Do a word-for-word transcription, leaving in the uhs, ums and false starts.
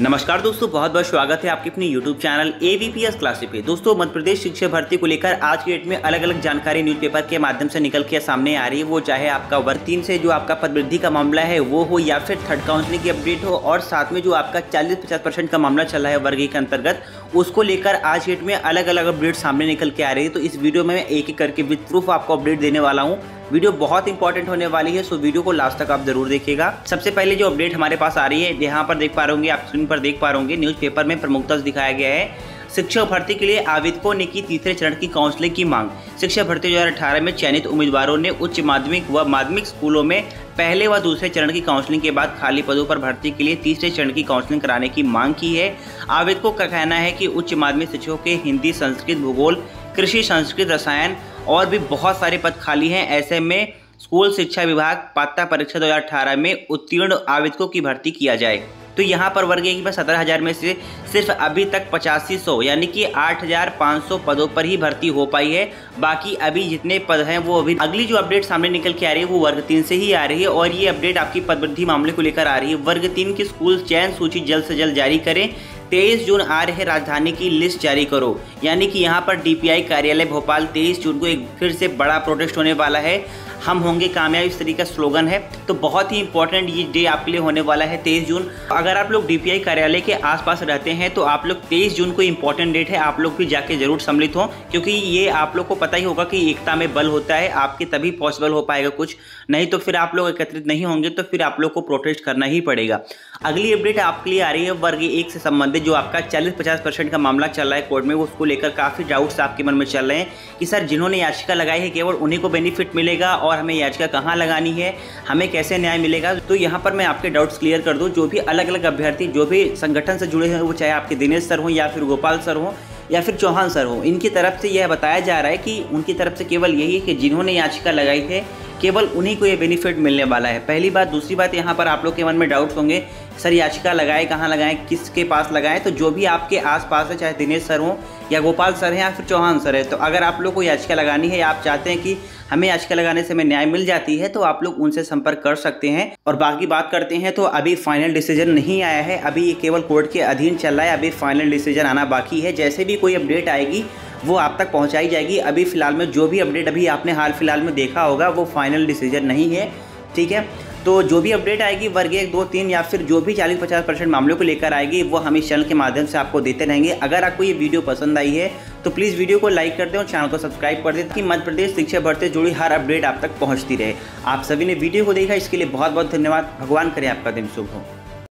नमस्कार दोस्तों, बहुत बहुत स्वागत है आपके अपने YouTube चैनल एवीपीएस क्लासेस पे। दोस्तों, मध्य प्रदेश शिक्षक भर्ती को लेकर आज की डेट में अलग अलग जानकारी न्यूज़पेपर के माध्यम से निकल के सामने आ रही है। वो चाहे आपका वर्ग तीन से जो आपका पदवृद्धि का मामला है वो हो, या फिर थर्ड काउंसलिंग की अपडेट हो, और साथ में जो आपका चालीस पचास परसेंट का मामला चल रहा है वर्ग के अंतर्गत, उसको लेकर आज की डेट में अलग अलग अपडेट सामने निकल के आ रही है। तो इस वीडियो में मैं एक एक करके विद प्रूफ आपको अपडेट देने वाला हूँ। वीडियो बहुत इंपॉर्टेंट होने वाली है, सो वीडियो को लास्ट तक आप जरूर देखिएगा। सबसे पहले जो अपडेट हमारे पास आ रही है, यहाँ पर देख पा रहे होंगे, आप स्क्रीन पर देख पा रहे होंगे, न्यूज़पेपर में प्रमुखता से दिखाया गया है शिक्षक भर्ती के लिए आवेदकों ने की तीसरे चरण की काउंसलिंग की मांग। शिक्षक भर्ती दो हज़ार अठारह में चयनित उम्मीदवारों ने उच्च माध्यमिक व माध्यमिक स्कूलों में पहले व दूसरे चरण की काउंसलिंग के बाद खाली पदों पर भर्ती के लिए तीसरे चरण की काउंसलिंग कराने की मांग की है। आवेदकों का कहना है कि उच्च माध्यमिक शिक्षकों के हिंदी, संस्कृत, भूगोल, कृषि, संस्कृत, रसायन और भी बहुत सारे पद खाली हैं। ऐसे में स्कूल शिक्षा विभाग पात्रता परीक्षा दो हज़ार अठारह में उत्तीर्ण आवेदकों की भर्ती किया जाए। तो यहाँ पर वर्ग ए की सत्रह हज़ार में से सिर्फ अभी तक पचासी सौ यानी कि आठ हज़ार पाँच सौ पदों पर ही भर्ती हो पाई है। बाकी अभी जितने पद हैं वो अभी अगली जो अपडेट सामने निकल के आ रही है वो वर्ग तीन से ही आ रही है, और ये अपडेट आपकी पदवृद्धि मामले को लेकर आ रही है। वर्ग तीन की स्कूल चयन सूची जल्द से जल्द जारी करें। तेईस जून आ रहे राजधानी की लिस्ट जारी करो, यानी कि यहाँ पर डीपीआई कार्यालय भोपाल तेईस जून को एक फिर से बड़ा प्रोटेस्ट होने वाला है। हम होंगे कामयाब, इस तरीके का स्लोगन है। तो बहुत ही इंपॉर्टेंट ये डे आपके लिए होने वाला है तेईस जून। अगर आप लोग डीपीआई कार्यालय के आसपास रहते हैं तो आप लोग तेईस जून को इंपॉर्टेंट डेट है, आप लोग भी जाके जरूर सम्मिलित हों, क्योंकि ये आप लोग को पता ही होगा कि एकता में बल होता है। आपके तभी पॉसिबल हो पाएगा कुछ, नहीं तो फिर आप लोग एकत्रित नहीं होंगे तो फिर आप लोग को प्रोटेस्ट करना ही पड़ेगा। अगली अपडेट आपके लिए आ रही है वर्ग एक से संबंधित जो आपका चालीस पचास परसेंट का मामला चल रहा है कोर्ट में, उसको लेकर काफ़ी डाउट्स आपके मन में चल रहे हैं कि सर जिन्होंने याचिका लगाई है केवल उन्हीं को बेनिफिट मिलेगा, और हमें याचिका कहाँ लगानी है, हमें कैसे न्याय मिलेगा। तो यहाँ पर मैं आपके डाउट्स क्लियर कर दूँ। जो भी अलग अलग अभ्यर्थी, जो भी संगठन से जुड़े हैं, वो चाहे आपके दिनेश सर हों या फिर गोपाल सर हों या फिर चौहान सर हों, इनकी तरफ से यह बताया जा रहा है कि उनकी तरफ से केवल यही है कि जिन्होंने याचिका लगाई है केवल उन्हीं को ये बेनिफिट मिलने वाला है। पहली बात। दूसरी बात, यहाँ पर आप लोग के मन में डाउट्स होंगे, सर याचिका लगाए कहाँ लगाएं, किसके पास लगाएं। तो जो भी आपके आसपास है, चाहे दिनेश सर हों या गोपाल सर हैं या फिर चौहान सर हैं, तो अगर आप लोग को याचिका लगानी है या आप चाहते हैं कि हमें याचिका लगाने से हमें न्याय मिल जाती है, तो आप लोग उनसे संपर्क कर सकते हैं। और बाकी बात करते हैं तो अभी फाइनल डिसीजन नहीं आया है, अभी ये केवल कोर्ट के अधीन चल रहा है, अभी फाइनल डिसीजन आना बाकी है। जैसे भी कोई अपडेट आएगी वो आप तक पहुंचाई जाएगी। अभी फ़िलहाल में जो भी अपडेट अभी आपने हाल फिलहाल में देखा होगा वो फाइनल डिसीजन नहीं है, ठीक है। तो जो भी अपडेट आएगी वर्ग एक, दो, तीन या फिर जो भी चालीस पचास परसेंट मामलों को लेकर आएगी वो हम इस चैनल के माध्यम से आपको देते रहेंगे। अगर आपको ये वीडियो पसंद आई है तो प्लीज़ वीडियो को लाइक कर दें और चैनल को सब्सक्राइब कर दें, ताकि मध्य प्रदेश शिक्षा भर्ती से जुड़ी हर अपडेट आप तक पहुँचती रहे। आप सभी ने वीडियो को देखा, इसके लिए बहुत बहुत धन्यवाद। भगवान करे आपका दिन शुभ हो।